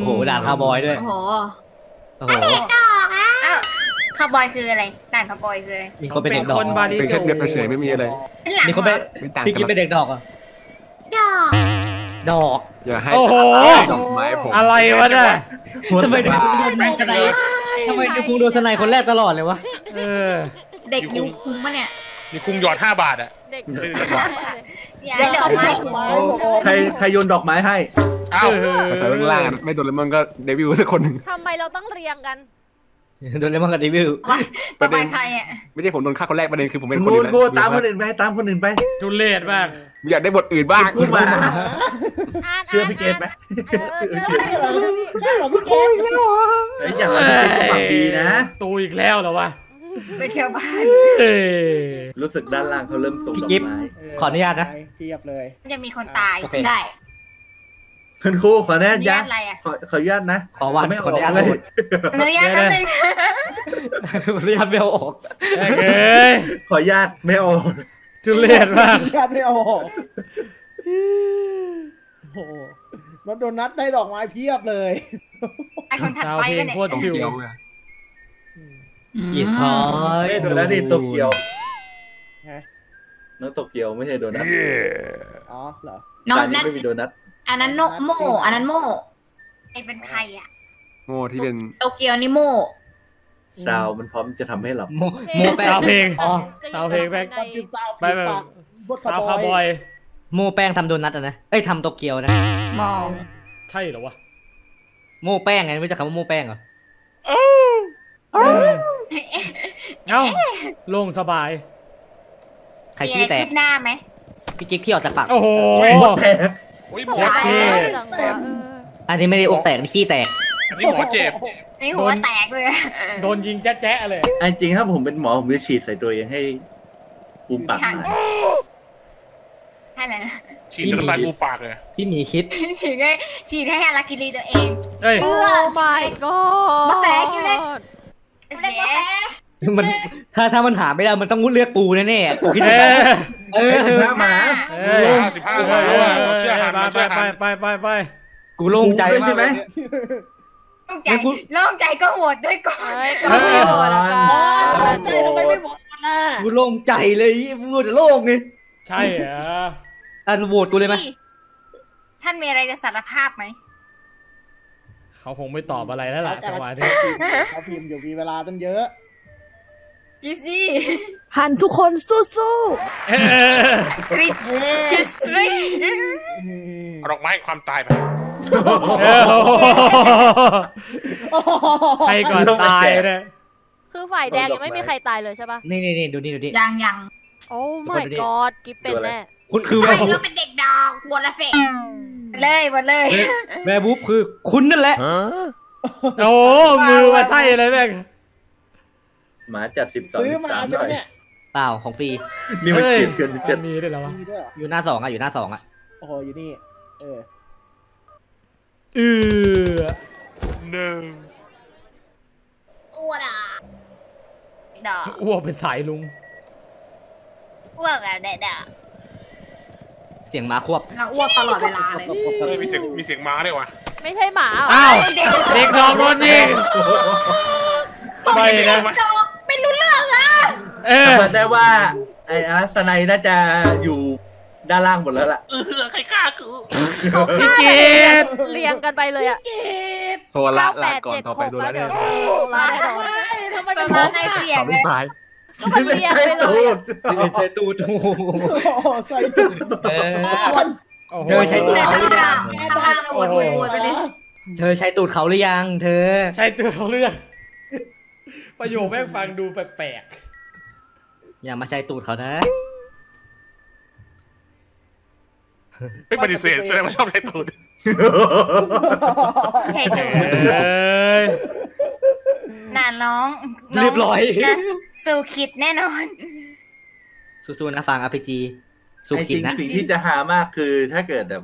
อ้โหด่านคาร์บอยด้วยโอ้โหเด็กดอกอ่ะคาร์บอยคืออะไรด่านคาร์บอยคืออะไรมีคนเป็นเด็กดอกเป็นแค่เด็กเฉยไม่มีอะไรมีคนเป็นเด็กดอกอ่ะดอกอย่าให้ดอกไม้ผมอะไรวะเนี่ยทำไมดูคุณโดนสไนทำไมดูคุณโดนสไนคนแรกตลอดเลยวะเด็กยูคุ้มปะเนี่ยมีคุ้งหยอด5 บาทอ่ะเด็กดอกไม้ใครโยนดอกไม้ให้อ้าวแต่เรื่องล่างไม่โดนเลมอนก็เดวิลสักคนหนึ่งทำไมเราต้องเรียงกันโดนเลมอนกับเดวิลประเด็นใครอ่ะไม่ใช่ผมโดนฆ่าคนแรกประเด็นคือผมเป็นคนอื่นกูตามคนอื่นไปทุเรศมากอยากได้บทอื่นบ้างขึ้นมาเชื่อพี่เกศไหมใช่หรอพี่เกศอย่างไรฝั่งดีนะตูอีกแล้วเหรอวะเป็นชาวบ้านรู้สึกด้านล่างเขาเริ่มส่งดอกไม้ขออนุญาตนะเทียบเลยจะมีคนตายได้คุณครูขออนุญาตนะขออนุญาตนะขอวันขออนุญาตเลยอนุญาตนิดนึงอนุญาตไม่เอาออกขออนุญาตไม่เอาจุเลียดมากอนุญาตไม่เอาออกโอ้รถโดนัทได้ดอกไม้เพียบเลยไอคนถัดไปก็เนี่ยโตเกียวอีสอยโดนัทนี่โตเกียวน้องโตเกียวไม่ใช่โดนัทอ๋อเหรอน้องนั้นไม่มีโดนัทอันนั้นโม่อันนั้นโม่ไอเป็นใครอ่ะโม่ที่เป็นโตเกียวนี่โม่ซาวมันพร้อมจะทำให้หลับโม่แป้งเพลงอ๋อซาวเพลงแป้งไปซาวคาร์บอยโม่แป้งทำโดนัทนะเอ้ยทำโตเกียวนะมองใช่เหรอวะโม่แป้งไงไม่รู้จักคำว่าโม่แป้งเหรอเอ้าโล่งสบายใครขี้แตกหน้าไหมพี่จิ๊บขี้ออกจากปากโอ้โหหมดแตกหมดแตกอันนี้ไม่ได้อกแตกขี้แตกนี่หัวเจ็บนี่หัวแตกเลยโดนยิงแจ๊ะเลยจริงถ้าผมเป็นหมอผมจะฉีดใส่ตัวเองให้ฟูมปากให้อะไรนะฉีดน้ำลายฟูมปากเลยที่มีคิดฉีดให้อาราคิรีตัวเองเฮ้ยโอ้ยก็มาแฝงอยู่เลยมันถ้ามันหาไม่ได้มันต้องเลือกกูแน่ๆกูคิดว่า15 หมาเชื่อหันมาไปกูโล่งใจใช่ไหมโล่งใจก็โหดด้วยก่อนก็ไม่โหดแล้วกันทำไมไม่โหดล่ะกูโล่งใจเลยกูจะโล่งไงใช่เหรออ่ะโหดกูเลยไหมท่านมีอะไรจะสารภาพไหมเขาคงไม่ตอบอะไรแล้วล่ะจังหวะนี้เขาพิมพ์อยู่มีเวลาตั้งเยอะกิซี่หันทุกคนสู้ๆริชกิซี่ดอกไม้ความตายไปใครก่อนตายเนี่ยคือฝ่ายแดงยังไม่มีใครตายเลยใช่ป่ะนี่ดูนี่ยังโอ้ my god กิ๊บเป็นแน่คุณคือแม่บุ๊บเป็นเด็กดอกบวชละเสกหมดเลยแม่บุ๊บคือคุณนั่นแหละโอ้มือมาใช่เลยแม่หมาจัด12ซื้อมาใช่ไหมเนี่ยเปล่าของฟรีนี่มันเกินเจนนี่ได้แล้ววะอยู่หน้า2อ่ะโอ้โหอยู่นี่อ้วกอ่ะดอกอ้วกเป็นสายลุงอ้วกอ่ะดอกเสียงหมาควบเราอ้วกตลอดเวลาเลยมีเสียงหมาด้วยวะไม่ใช่หมาอ้าวเด็กดอกโดนยิงไม่นะไม่รู้เรื่องอ่ะจำได้ว่าไอ้อาสไนน่าจะอยู่ด้านล่างหมดแล้วล่ะใครฆ่ากูพี่เกศเรียงกันไปเลยอ่ะโซล่าลาก่อนต่อไปดูแล้วเนี่ยทำไมเป็นอะไรเสียงเลยมันเรียงไปเลยใช้ตูดใช้ตูดเธอใช้ตูดเขาหรือยังเธอใช้ตูดเขาหรือยังประโยคแม่งฟังดูแปลกๆอย่ามาใช้ตูดเขานะไม่ปฏิเสธแสดงว่าชอบใช้ตูดน่าร้องเรียบร้อยสู้คิดแน่นอนสู้ๆนะฟัง RPG สู้คิดนะสิ่งที่จะหามากคือถ้าเกิดแบบ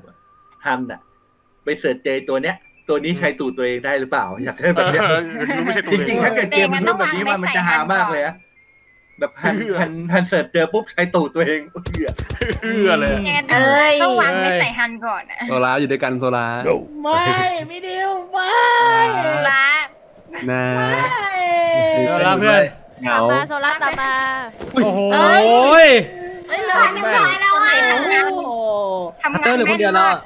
ทำน่ะไปเสิร์ชเจอตัวเนี้ยตัวนี้ใช้ตูดตัวเองได้หรือเปล่าอยากให้แบบนี้จริงๆถ้าเกิดเกมมันแบบนี้มันจะหามากเลยนะแบบฮันเสิร์ชเจอปุ๊บใช้ตูดตัวเองเอื้อเลยต้องวางไปใส่ฮันก่อนโซล่าอยู่ด้วยกันโซล่าไม่ดิวไม่ นะโซล่าเพื่อนตามมาโซล่าตามมาโอ้โหเฮ้ยเราทำงานแล้วอ่ะทำงานแม่นมาก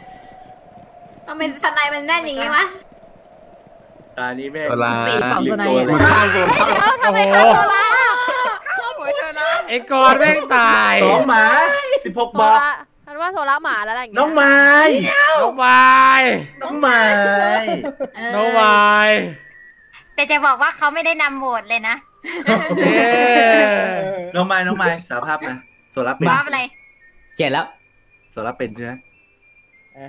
ทำไมสไนมันแน่นอย่างงี้วะตานี้แม่โซล่ายิงตัวเลยทำไมเขาโซล่าข้อหมวยเธอนะไอ้กอดแม่งตายสองหมา16บอกฉันว่าโซล่าหมาแล้วอะไรอย่างเงี้ยน้องไม้แต่จะบอกว่าเขาไม่ได้นำโหวตเลยนะน้องไม้สารภาพนะโซล่าเป็นอะไรเจ็ดแล้วโซล่าเป็นใช่ไหม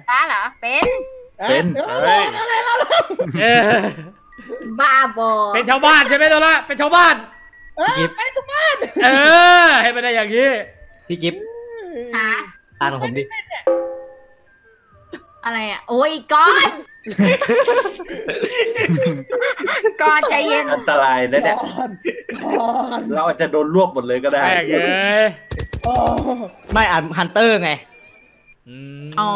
บ้าเหรอเป็นบ้าบอเป็นชาวบ้านใช่ไหมโซล่าเป็นชาวบ้านกิ๊บเป็นชาวบ้านให้เป็นอะไรอย่างนี้ที่กิ๊บตาของผมดิอะไรอ่ะโอ้ยก้อนใจเย็นอันตรายนะเนี่ยเราอาจจะโดนรวบหมดเลยก็ได้ไม่อ่านฮันเตอร์ไงอ๋อ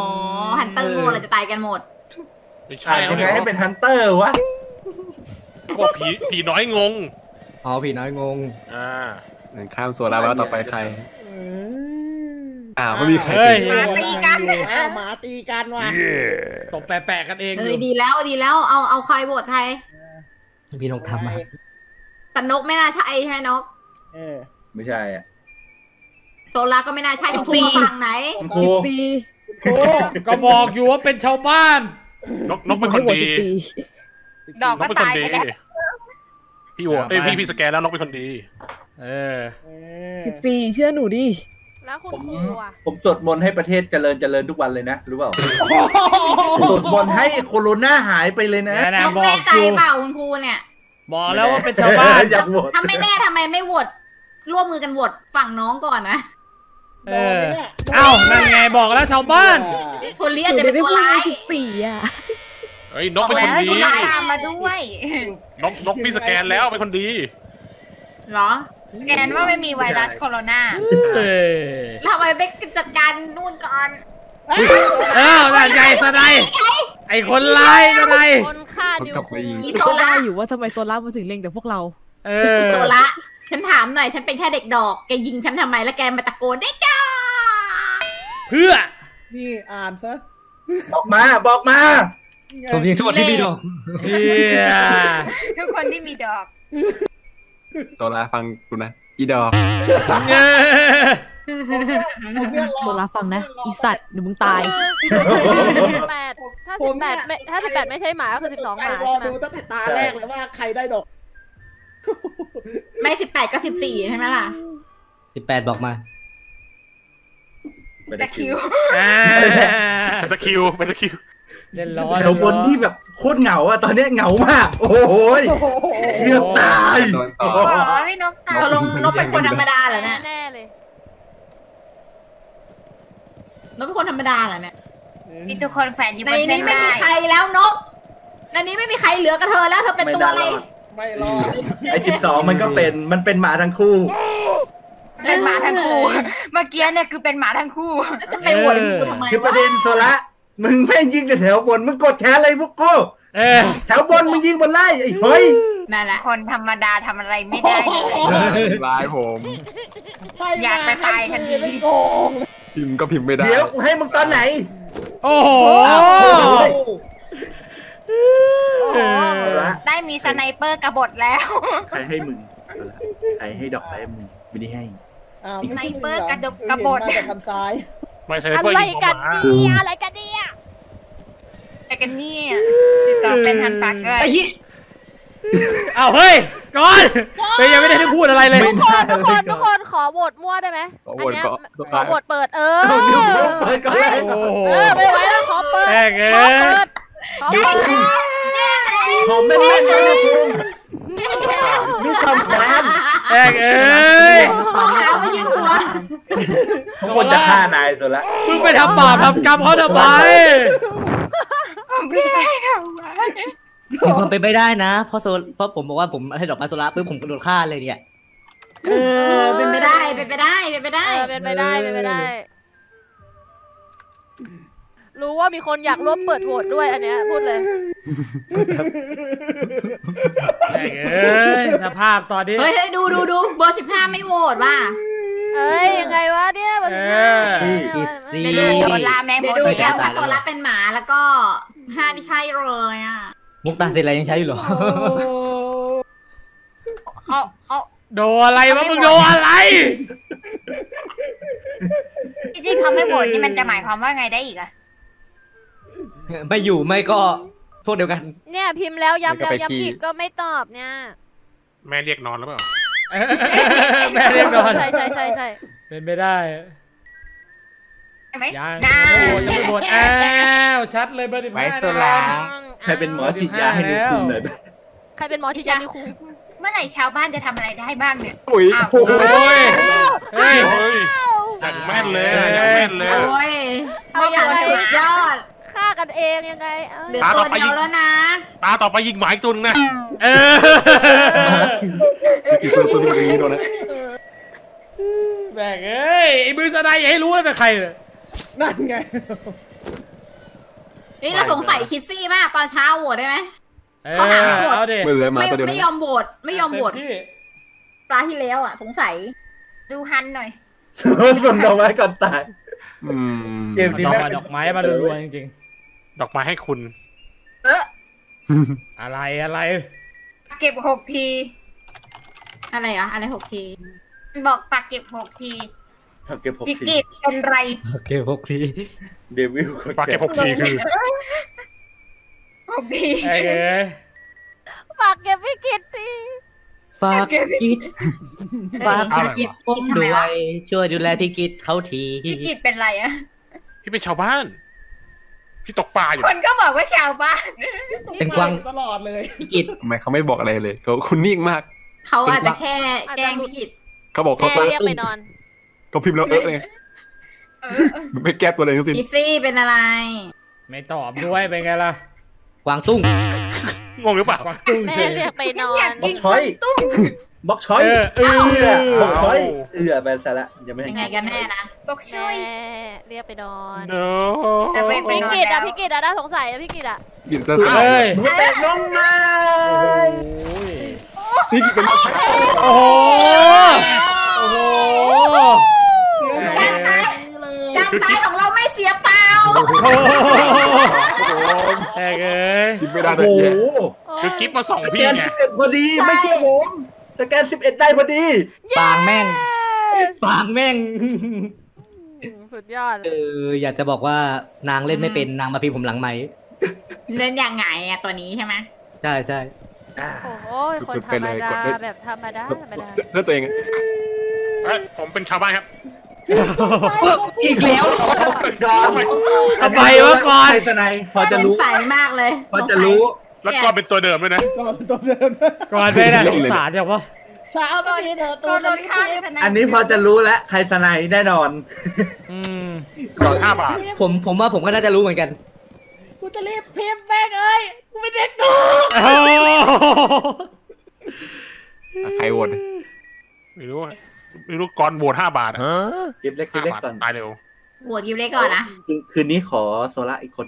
ฮันเตอร์โง่เราจะตายกันหมดไม่ใช่ยังไงให้เป็นฮันเตอร์วะก็ผีน้อยงงอ๋อผีน้อยงงข้ามโซล่าแล้วต่อไปใครไม่มีใครตีกันหมาตีกันว่ะตบแปะกันเองเลยดีแล้วเอาใครโหวตใครพี่นกทำมาแต่นกไม่น่าใช่ใช่นกไม่ใช่อ่ะโซล่าก็ไม่น่าใช่คุณครูฟังไหนก็บอกอยู่ว่าเป็นชาวบ้านนกเป็นคนดีดอกก็ตายไปแล้วพี่โหวตพี่สแกนแล้วนกเป็นคนดี14เชื่อหนูดิผมสวดมนต์ให้ประเทศเจริญทุกวันเลยนะรู้เปล่าสวดมนต์ให้โควิดหายไปเลยนะนกไม่ใจเปล่าคุณครูเนี่ยบอกแล้วว่าเป็นชาวบ้านทำไม่แน่ทำไมไม่โหวตร่วมมือกันโหวตฝั่งน้องก่อนนะเอ้านั่นไงบอกแล้วชาวบ้านคนเลี้ยงจะเป็นตัวร้าย14อ่ะเฮ้ยนกเป็นคนดีตามมาด้วยนกมีสแกนแล้วเป็นคนดีเหรอแกนว่าไม่มีไวรัสโคโรนาทำไมไม่จัดการนู่นก่อนน่าใจสะใดไอ้คนร้ายสะใดคนฆ่าดิวอีโซล่าอยู่ว่าทำไมโซล่ามาถึงเล็งแต่พวกเราโซล่าฉันถามหน่อยฉันเป็นแค่เด็กดอกแกยิงฉันทำไมแล้วแกมาตะโกนได้จ้าเพื่อนี่อ่านซะบอกมาผมยิงทุกคนที่มีดอกทุกคนที่มีดอกโซล่าฟังกูนะอีดอกโซล่าฟังนะอีสัตว์เดี๋ยวมึงตายถ้า18ไม่ใช่หมาก็คือ12หมาใช่ไหมดูตั้งแต่ตาแรกเลยว่าใครได้ดอกไม่18ก็14ใช่ไหมล่ะ18บอกมาไปตะคิวเล่นร้อนแถวบนที่แบบโคตรเหงาอะตอนนี้เหงามากโอ้ยเกือบตายพี่นกตายนกเป็นคนธรรมดาเหรอเนี่ยแน่เลยนกเป็นคนธรรมดาเหรอเนี่ยมีทุกคนแฝงอยู่บนเส้นได้ในนี้ไม่มีใครแล้วนกในนี้ไม่มีใครเหลือกับเธอแล้วเธอเป็นตัวอะไรไม่รอดไอ้12มันก็เป็นหมาทั้งคู่เป็นหมาทั้งคู่เมื่อกี้เนี่ยคือเป็นหมาทั้งคู่จะไปโหวตทำไมคือประเด็นโซล่ามึงแม่งยิงแต่แถวบนมึงกดแชร์อะไรพวกกูแถวบนมึงยิงบนไล่ไอ้เฮ้ยนั่นแหละคนธรรมดาทำอะไรไม่ได้ร้ายผมอยากไปตายทันทีพิมพ์ก็พิมพ์ไม่ได้เดี๋ยวให้มึงตอนไหนโอ้โหได้มีสไนเปอร์กบฏแล้วใครให้มึงใครให้ดอกไม้มึงไม่ได้ให้สไนเปอร์กบฏทางซ้ายอะไรกันเนี่ยเป็นทันตักเลยเอาเฮ้ยก่อนไปยังไม่ได้พูดอะไรเลยทุกคนขอโหวตมั่วได้ไหมอันนี้ขอโหวตเปิดไม่ไหวแล้วขอเปิดผมไม่ได้นี่ทำแผนของน้ำไม่ยืนหัวทุกคนจะฆ่านายตัวละมึงไปทำบาปทำกรรมเขาทำไมไม่ได้ทำร้ายมีความเป็นไปได้นะเพราะผมบอกว่าผมให้ดอกไม้โซล่าปุ๊บผมกระโดดฆ่าเลยเนี่ยเป็นไปได้รู้ว่ามีคนอยากร่วมเปิดโหวตด้วยอันเนี้ยพูดเลย เอ้ยสภาพตอนนี้เฮ้ยดูเบอร์15ไม่โหวตว่ะเอ้ยยังไงวะเนี่ยเบอร์15ไปดูโซล่าแม่งโหวตไปแล้วโซล่าเป็นหมาแล้วก็5นี่ใช่เลยอ่ะมุกตาเสร็จอะไรยังใช้อยู่หรอเขาโดอะไรวะมึงโดอะไรจริงๆเขาไม่โหวตนี่มันจะหมายความว่าไงได้อีกอะไม่อยู่ไม่ก็พวกเดียวกันเนี่ยพิมพ์แล้วย้ำแล้วย้ำอีกก็ไม่ตอบเนี่ยแม่เรียกนอนแล้วเปล่าแม่เรียกนอนใช่เป็นไม่ได้ยังไม่โหวตแอลชัดเลยเบอร์15นะใครเป็นหมอฉีดยาให้นิคุงหน่อยใครเป็นหมอฉีดยานิคุงเมื่อไหร่ชาวบ้านจะทำอะไรได้บ้างเนี่ยโอ้ยโอ้ยอย่างแม่นเลยอย่างแม่นเลยโอ้ยเอาอย่างสุดยอดฆ่ากันเองยังไงเหลือตัวเดียวแล้วนะตาต่อไปยิงหมายตุนนะอีกตัวนึงยิงโดนนะแบกเอ้ยไอ้มือสไนอย่าให้รู้เลยเป็นใครเลยนั่นไงนี่เราสงสัยคิดซี่มากตอนเช้าโหวตได้ไหมเขาหาไม่โหวตไม่ยอมโหวตปลาที่แล้วอ่ะสงสัยดูฮันหน่อยส่งดอกไม้ก่อนตายเกมนี้แม่ดอกไม้มาล้วนจริงๆดอกไม้ให้คุณอะไรเก็บ6 ทีอะไรอ่ะอะไร6 ทีบอกปักเก็บ6 ทีพิกิตเป็นไรเก็บ6 ทีเดวิลปักเก็บ6 ทีคือ6 ทีฝากเก็บพิกิตทีฝากพิกิตผมด้วยช่วยดูแลพิกิตเขาทีพิกิตเป็นไรอะพี่เป็นชาวบ้านพี่ตกปลาอยู่คนก็บอกว่าชาวบ้านเป็นกวางตลอดเลยพิกิตทำไมเขาไม่บอกอะไรเลยเขาคุณนิ่งมากเขาอาจจะแค่แกล้งพิกิตเขาบอกเขาเรียกไปนอนเขาพิมพ์แล้วเลยไม่แก้ตัวเลยทั้งสิ้นพิซี่เป็นอะไรไม่ตอบด้วยเป็นไงล่ะกวางตุ้งงงหรือเปล่ากวางตุ้งเฉยไปนอนบล็อกช้อยบล็อกช้อยบล็อกช้อยไปซะละยังไม่ไงกันแน่นะบล็อกช้อยเรียกไปนอนแต่พี่กิตอะน่าสงสัยนะพี่กิตอะกิตจะใส่แต่น้องนายพี่กิตเป็นโอ้โหการตายของเราไม่เสียเปล่าแอกเอ้ยกิฟไม่ได้เลยคือกิฟมา2พี่เนี่ยพอดีไม่ใช่ผมแต่แกน11ได้พอดีปางแม่งสุดยอดอยากจะบอกว่านางเล่นไม่เป็นนางมาพิมพ์ผมหลังไมค์เล่นยังไงอะตัวนี้ใช่ไหมใช่โอ้โหคนธรรมดาแบบธรรมดาแล้วตัวเองผมเป็นชาวบ้านครับอีกแล้วก่อนไปวะก่อนสไนพอจะรู้ใส่มากเลยพอจะรู้แล้วก่อนเป็นตัวเดิมด้วยนะก่อนเป็นตัวเดิมก่อนไม่ได้ศึกษาเดี๋ยววะเช้าตอนนี้เดิมตัวโดนฆ่าอันนี้พอจะรู้แล้วใครสไนแน่นอนก่อน5 บาทผมว่าผมก็น่าจะรู้เหมือนกันกูจะรีบพิมพ์แม่งเอ้ยกูไม่เด็กดูใครโหวตไม่รู้ก่อนโหวต5 บาทฮะเก็บเล็กก่อนตายเร็วโหวตเก็บเล็กก่อนนะคืนนี้ขอโซล่าอีกคน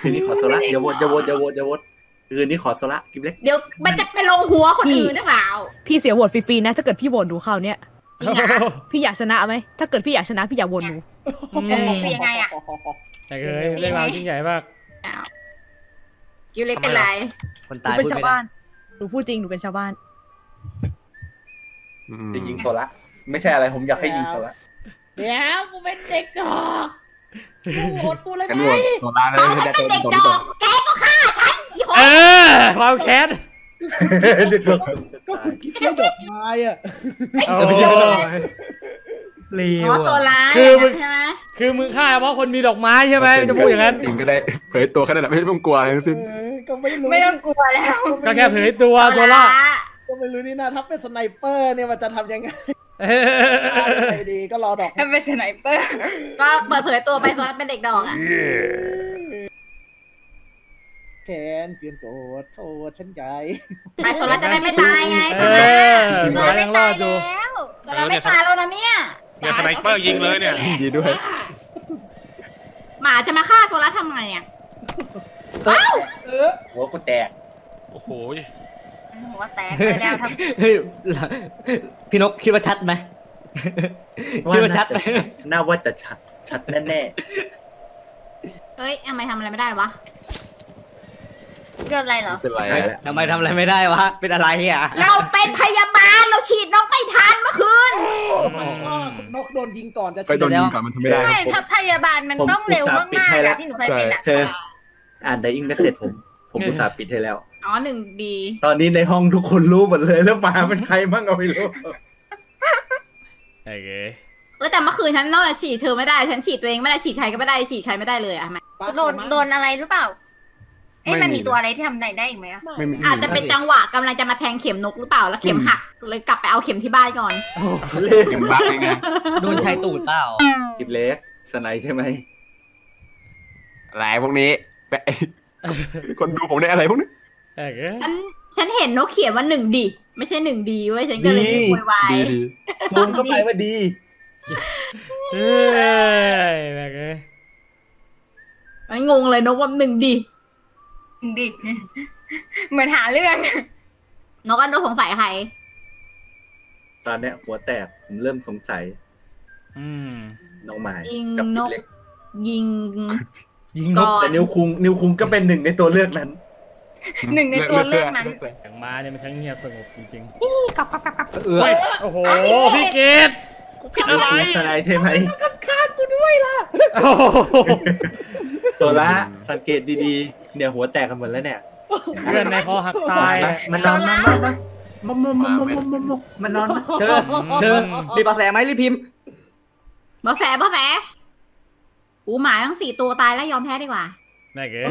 คืนนี้ขอโซล่าอย่าโหวตคืนนี้ขอโซล่าเก็บเล็กเดี๋ยวมันจะไปลงหัวคนอื่นหรือเปล่าพี่เสียโหวตฟรีๆนะถ้าเกิดพี่โหวตดูเขาเนี่ยพี่อยากชนะไหมถ้าเกิดพี่อยากชนะพี่อยากโหวตดูเป็นยังไงอะแต่เอ้ยเรื่องราวยิ่งใหญ่มากเก็บเล็กเป็นไรคนตายเป็นชาวบ้านหนูพูดจริงหนูเป็นชาวบ้านจะยิงโซล่าไม่ใช่อะไรผมอยากให้ยิงโซล่าเดี๋ยวกูเป็นเด็กดอกโหดกูเลยไหมตอนฉันเป็นเด็กดอกแกก็ฆ่าฉันอีโหดความแค้นก็คุณคิดว่าดอกไม้อะเลวคือมึงฆ่าเพราะคนมีดอกไม้ใช่ไหมจะพูดอย่างนั้นเองก็ได้เผยตัวแค่นั้นแหละไม่ต้องกลัวอะไรทั้งสิ้นก็ไม่ต้องกลัวแล้วก็แค่เผยตัวโซล่าก็ไม่รู้นี่นะถ้าเป็นสไนเปอร์เนี่ยมันจะทำยังไงอะไรดีก็รอดอกถ้าเป็นสไนเปอร์ก็เปิดเผยตัวไปตอนเป็นเด็กดอกอ่ะแขนเปลี่ยนโทษฉันใหญ่ไปโซล่าจะได้ไม่ตายไงเราไม่ตายแล้วเราไม่ตายแล้วนะเนี่ยอย่าสไนเปอร์ยิงเลยเนี่ยยิงด้วยหมาจะมาฆ่าโซล่าทำไงอ่ะหัวกูแตก โอ้โหหัวแตกเลยแล้วครับพี่นกคิดว่าชัดไหมคิดว่าชัดไหมน่าว่าจะชัดชัดแน่ๆเอ้ยทำไมทำอะไรไม่ได้วะเกิดอะไรเหรอทำไมทำอะไรไม่ได้วะเป็นอะไรอ่ะเราเป็นพยาบาลเราฉีดนกไม่ทันเมื่อคืนนกโดนยิงก่อนจะเสร็จแล้วใช่ถ้าพยาบาลมันต้องเร็วมากๆนะที่หนูเคยเป็นอ่ะอ่านได้ยิ่งไม่เสร็จผมอุตส่าห์ปิดให้แล้วอ๋อหนึ่งดีตอนนี้ในห้องทุกคนรู้หมดเลยแล้วมาเป็นใครบ้างก็ไม่รู้โอเคแต่เมื่อคืนฉันนอกจากฉีดเธอไม่ได้ฉันฉีดตัวเองไม่ได้ฉีดใครก็ไม่ได้ฉีดใครไม่ได้เลยอ่ะโดนอะไรหรือเปล่ามันมีตัวอะไรที่ทำได้อีกไหมอ่ะอาจจะเป็นจังหวะกำลังจะมาแทงเข็มนกหรือเปล่าแล้วเข็มหักเลยกลับไปเอาเข็มที่บ้านก่อนเข็มบักยังไงโดนชายตูดเปล่าจิบเล็กสไนใช่ไหมอะไรพวกนี้คนดูผมได้อะไรพวกนี้ฉันเห็นนกเขียนว่าหนึ่งดีไม่ใช่หนึ่งดีเว้ยฉันก็เลยโวยวายซูมเข้าไปว่าดีเฮ้ยแบบนี้ไอ้งงเลยนกว่าหนึ่งดีเหมือนหาเรื่องนกอันโดสงสัยใครตอนเนี้ยหัวแตกผมเริ่มสงสัยน้องหมายกับนกยิงนกแต่นิ้วคุงก็เป็นหนึ่งในตัวเลือกนั้นอย่างมาเนี่ยมันทั้งเงียบสงบจริงๆกลับเออโอ้โหพี่เกศพี่อะไรใช่ไหมคาดกูด้วยล่ะตัวละสังเกตดีๆเนี่ยหัวแตกกันหมดแล้วเนี่ยเพื่อนในคอหักตายมันนอนมันนอนเธอรีบปลาแสไหมรีบพิมพ์ปลาแสอูหมาทั้งสี่ตัวตายแล้วยอมแพ้ดีกว่าแม่เก๋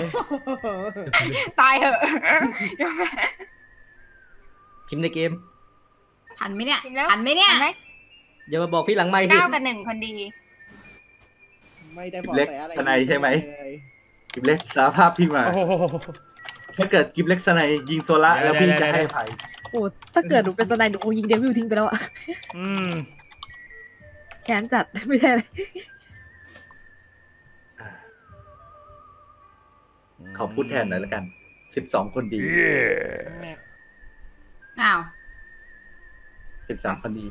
ตายเหอะพิมพ์ในเกมทันไหมเนี่ยอย่ามาบอกพี่หลังไมค์สิ9 กับ 1คนดีไม่ได้บอกแสอะไรทนายใช่ไหมกิบเล็กสารภาพพี่มาถ้าเกิดกิบเล็กสไนยิงโซล่าแล้วพี่จะให้ใครโอ้ถ้าเกิดหนูเป็นสไนหนูคงยิงเดวิลทิ้งไปแล้วอ่ะแขนจัดไม่ใช่เลยขอพูดแทนหน่อยแล้วกัน12คนดีอ้าว13คนดี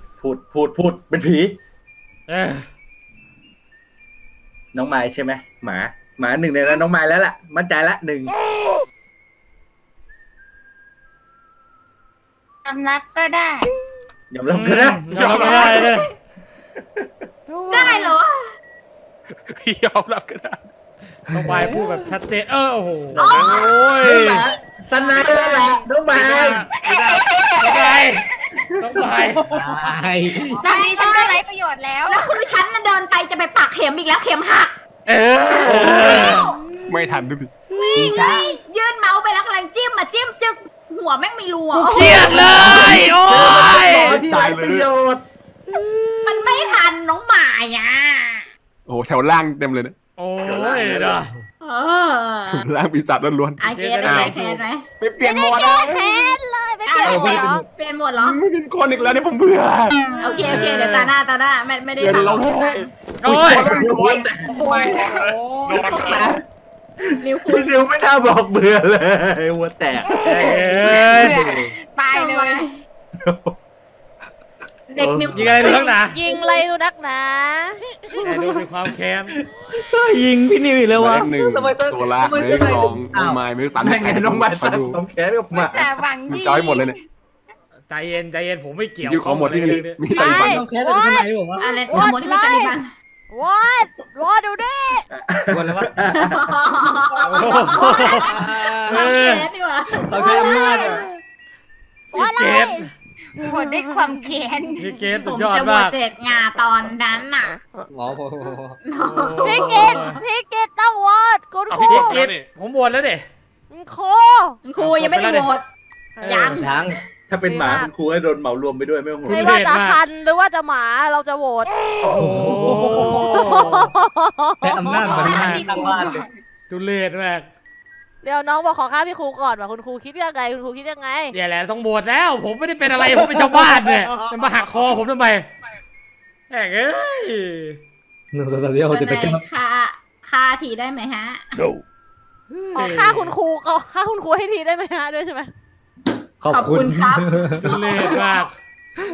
พูดเป็นผีน้องไม้ใช่ไหมหมาหนึ่งในนั้นน้องไม้แล้วล่ะมั่นใจละ1ยอมรับก็ได้เลยได้เหรอยอมรับก็ได้น้องไม้พูดแบบชัดเจนโอ้โหสนายแล้วล่ะน้องไม้ตอนนี้ฉันได้ไร้ประโยชน์แล้วแล้วคือฉันมันเดินไปจะไปปักเข็มอีกแล้วเข็มหักไม่ทันด้วยวิ่งเลยยื่นเมาส์ไปแล้วกำลังจิ้มมาจิ้มจึกหัวแม่งมีรูอ่ะเครียดเลยโอ้ยที่ไร้ประโยชน์มันไม่ทันน้องหมาอ่ะโอ้แถวล่างเต็มเลยนะโอ้ยนะล่างปีศาจล้วนๆไอเกนไอเกนไหมไปเปลี่ยนหมดเลยเปลี่ยนหมดเหรอไม่เป็นคนอีกแล้วเนี่ยผมเบื่อโอเคเดี๋ยวตาหน้าไม่ได้ฟังนิ้วไม่น่าบอกเบื่อเลยหัวแตกตายเลยเด็กนิ้วยิงอะไรดูนักหนาดูเป็นความแค้นก็ยิงพี่นิวอีกแล้ววะตัวละไม่ตันยังไงลงมาตันสองแค้นกับมาจอยหมดเลยเนี่ยใจเย็นผมไม่เกี่ยวของหมดที่นี่มีใจบันสองแค้นอะไรทำไมผมวะอะไรหมดที่มีใจบันรอดูดิวนแล้ววะเราใช้อำนาจเจ็บโหดได้ความแค้นพี่เกศสุดยอดมากจะโหดเจ็ดงาตอนนั้นน่ะพี่เกศต้องโหดคุณครูพี่เกศผมโหดแล้วเด็กครูยังไม่ได้โหดยังถ้าเป็นหมาคุณครูให้โดนเหมารวมไปด้วยไม่ต้องโหดไม่ว่าจะคันหรือว่าจะหมาเราจะโหดโอ้โหใช้อำนาจมันนี่ตั้งบ้านเลยตุเรศมากเดี๋ยวน้องบอกขอค่าพี่ครูก่อนว่าคุณครูคิดยังไงเดี๋ยวแหละต้องโหวตแล้วผมไม่ได้เป็นอะไรผมเป็นชาวบ้านเนี่ยจะมาหักคอผมทำไมแหมเอ้ยหนึ่งสองสามสี่ห้าหกเจ็ดแปดเก้าค่าทีได้ไหมฮะ ขอค่าคุณครูก็ค่าคุณครูให้ทีได้ไหมฮะด้วยใช่ไหมขอบคุณครับเล่มาก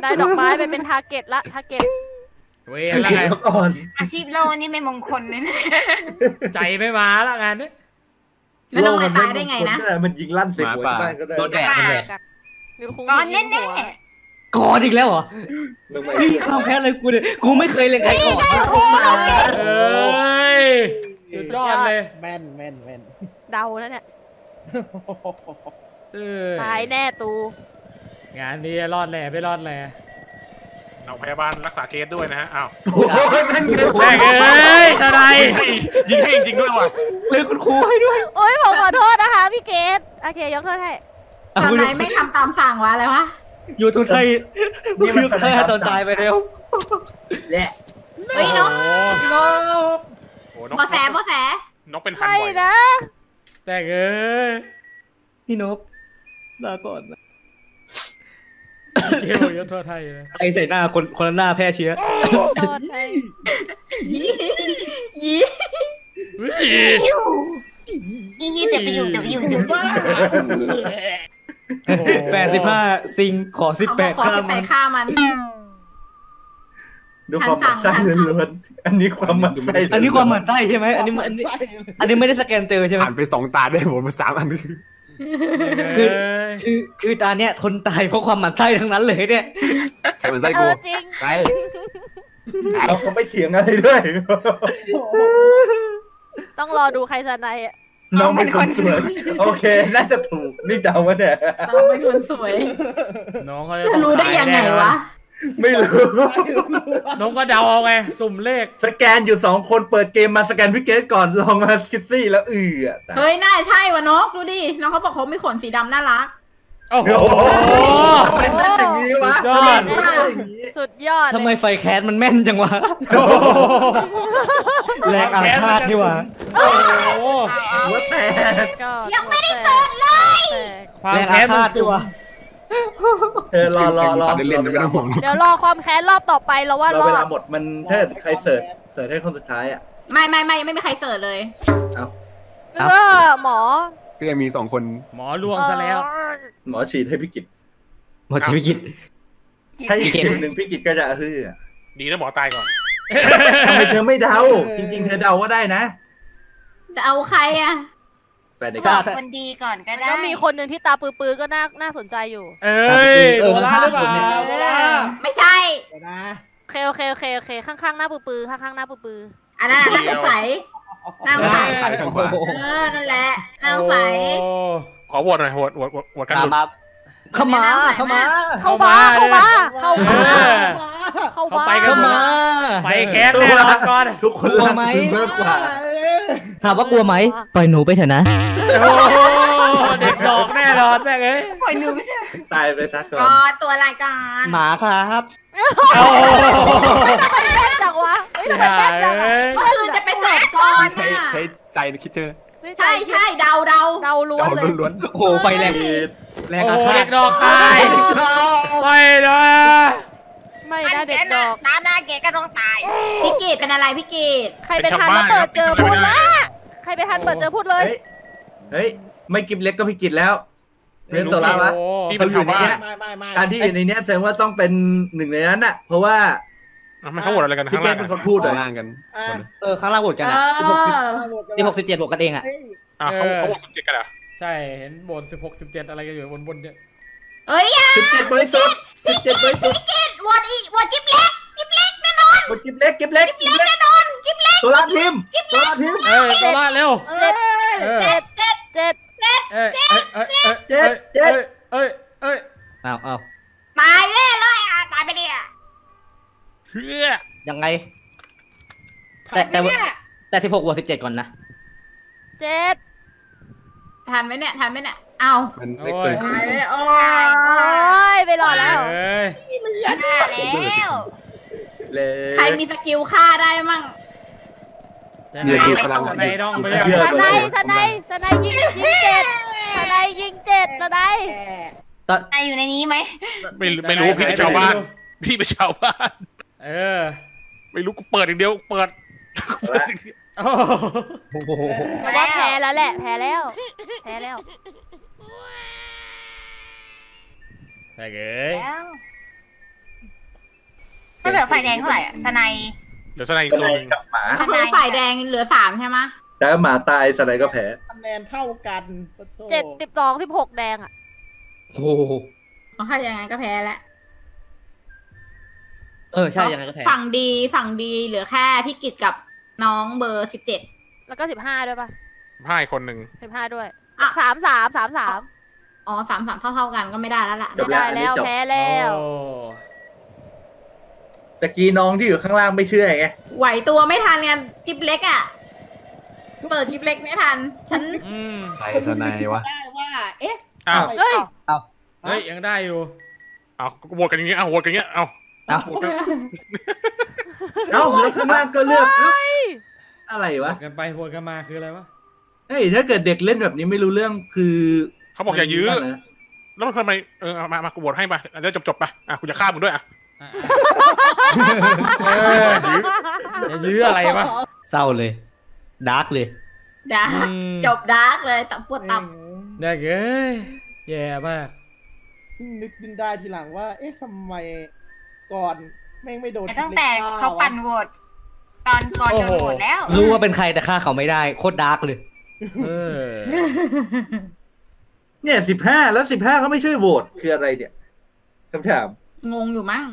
ได้ดอกไม้ไปเป็นทาร์เก็ตละทาร์เก็ตเว้ยอะไรอาชีพโลนี่ไม่มงคลเลยนะใจไม่มาละงานนี้โลมันตายได้ไงนะมันยิงลั่นเสียหัวบ้านก็ได้โดนแดดก่อนแน่ๆก่อนอีกแล้วเหรอนี่ข้าวแพ้เลยกูเนี่ยกูไม่เคยเล่นใครก่อนเอ้ยสุดยอดเลยแม่นแม่นแม่นเดาแล้วเนี่ยตายแน่ตูงานนี้รอดแหล่ไม่รอดแหล่เอาพยาบาลรักษาเคสด้วยนะฮะอ้าวโอ้ยนั่นเกินไปเลยทนายยิงให้จริงด้วยว่ะเลยคุณครูให้ด้วยโอ้ยผมขอโทษนะคะพี่เคสโอเคยกโทษให้ทำไมไม่ทำตามสั่งวะอะไรวะอยู่ทุกที่นี่มันตายตอนตายไปเร็วแหละไม่นกนกโบแสโบแสนกเป็นพันบ่อยนะแต่เอ้ยพี่นกลาก่อนนะเที่ยวยศทั่วไทยเลยไอใส่หน้าคนหน้าแพ้เชื้อยี่ยี่เดี๋ยวไปอยู่85ซิงขอ18ข้ามันดูความหมั่นไส้ล้วนอันนี้ความหมั่นไส้อันนี้ความหมั่นไส้ใช่ไหมอันนี้ไม่ได้สแกนเจอใช่ไหมอ่านไป2ตาได้หมดมา3อันคือตาเนี่ยทนตายเพราะความหมั่นไส้ทั้งนั้นเลยเนี่ยใครหมั่นไส้กูใครเราก็ไม่เถียงอะไรด้วยต้องรอดูใครจะในน้องเป็นคนสวยโอเคน่าจะถูกนี่เดาว่าเนี่ยน้องเป็นคนสวยน้องเขาจะรู้ได้ยังไงวะไม่รู้น้องก็เดาเอาไงสุ่มเลขสแกนอยู่2คนเปิดเกมมาสแกนพิกเกตก่อนลองมาคิตซี่แล้วเฮ้ยน่าใช่วะนกดูดิน้องเขาบอกเขามีขนสีดำน่ารักโอ้โหเป็นอย่างนี้วะสุดยอดทำไมไฟแคสมันแม่นจังวะแรงอาฆาตนี่วะโอ้โหแต่ยังไม่ได้เสิร์ชเลยแรงอาฆาตนี่วะรอเดี๋ยวรอความแค้นรอบต่อไปเราว่ารอเวลาหมดมันถ้าใครเสิร์ชให้คนสุดท้ายอ่ะไม่มีใครเสิร์ชเลยเออหมอก็ยังมี2คนหมอล่วงซะแล้วหมอฉีดให้พี่กิจถ้าอีกคนหนึ่งพี่กิจก็จะดีนะหมอตายก่อนทำไมเธอไม่เดาจริงๆเธอเดาว่าได้นะจะเอาใครอ่ะบอกคนดีก่อนก็ได้แล้วมีคนหนึ่งที่ตาปื้อๆก็น่าสนใจอยู่โดนฆ่าหรือเปล่าไม่ใช่โอเคข้างๆหน้าปื้อๆข้างๆหน้าปื้อๆอันนั้นน่าสงสัยนั่นแหละน่าสงสัยขอโหวตหน่อยโหวตกันครับเข้ามาไปแคสเลยละก่อนทุกคนรู้ไหมถามว่ากลัวไหมปล่อยหนูไปเถอะนะโอ้เด็กดอกแน่นอนแม่งเลยปล่อยหนูไปเถอะตายไปซะก่อนตัวรายการหมาครับโอ้แย่จังวะก็คือจะไปเสิร์ชก่อนใช้ใจคิดเจอใช่เดาล้วนโอ้โหไฟแรงอาฆาตเด็กดอกตายไปเลยไม่ได้เด็กดอกน้ำหน้าเกศก็ต้องตายพี่เกศเป็นอะไรพี่เกศใครไปทันเปิดเจอพูดละใครไปทันเปิดเจอพูดเลยเฮ้ยไม่กิฟเล็กก็พี่เกศแล้วเป็นโซล่าวะที่มันอยู่ในเนี้ยการที่อยู่ในเนี้ยแสดงว่าต้องเป็นหนึ่งในนั้นน่ะเพราะว่ามันเขาโหวตอะไรกันข้างล่างเป็นคนพูดเลยข้างล่างโหวตกัน16 17โหวตกันเองอ่ะเขาโหวต17กันเหรอใช่เห็นโหวต16 17อะไรกันอยู่บนเนี่ยเอ้ย17บริสุทธิ์17บริสุทธิ์โหวตอีโหวตกิ๊บเล็กแน่นอนโหวตกิ๊บเล็กแน่นอนกิ๊บเล็กตัวละทีมตัวละเร็วเจ็ดเอ้ยเอาตายเลยอ่ะตายไปดิอ่ะยังไงแต่16 บวก 17ก่อนนะ7ทันไหมเนี่ยเอาโอ้ยไปรอแล้วใครมีสกิลฆ่าได้มั่งสนายยิงเจ็ดสนายอยู่ในนี้ไหมไม่รู้พี่เป็นชาวบ้านไม่รู้กูเปิดอย่างเดียว ว่าแพ้แล้วแหละแพ้แล้วแพ้แล้วแพ้เลยก็เหลือฝ่ายแดงเท่าไหร่ชนายเหลือชนายอีกตัวกับหมาคือฝ่ายแดงเหลือ3ใช่ไหมแต่หมาตายชนายก็แพ้คะแนนเท่ากัน7 12 16แดงอ่ะโอ้ถ้าอย่างนั้นก็แพ้แล้วใช่อย่างนั้นก็แพ้ฝั่งดีเหลือแค่พี่กิจกับน้องเบอร์17แล้วก็15ด้วยป่ะ15คนหนึ่ง15ด้วยอ่ะ3 3 3 3อ๋อ3 3เท่ากันก็ไม่ได้แล้วล่ะไม่ได้แล้วแพ้แล้วตะกี้น้องที่อยู่ข้างล่างไม่เชื่อไงไหวตัวไม่ทันไงจิ๊บเล็กอ่ะเปิดจิ๊บเล็กไม่ทันฉันใครทนายวะได้ว่าเอ๊ะเฮ้ยยังได้อยู่เอาโหวตกันอย่างเงี้ยเอาโหวตกันอย่างเงี้ยเอาแล้วข้างล่างก็เลือกอะไรวะกันไปโหวตกันมาคืออะไรวะเฮ้ยถ้าเกิดเด็กเล่นแบบนี้ไม่รู้เรื่องคือเขาบอกอย่ายื้อแล้วทำไมมาโหวตให้ไปแล้วจบไปอ่ะคุณจะฆ่ามึงด้วยอ่ะอย่ายื้ออะไรวะเศร้าเลยดาร์กเลยดาร์กจบดาร์กเลยตับปวดตับได้เก้ยแย่มากนึกได้ทีหลังว่าเอ๊ะทำไมก่อนแม่งไม่โดนตั้งแต่เขาปั่นโหวตตอนก่อนจะโหวตแล้วรู้ว่าเป็นใครแต่ฆ่าเขาไม่ได้โคตรดาร์กเลยเนี่ย15แล้ว15เขาไม่ช่วยโหวตคืออะไรเนี่ยคำถามงงอยู่มั้ง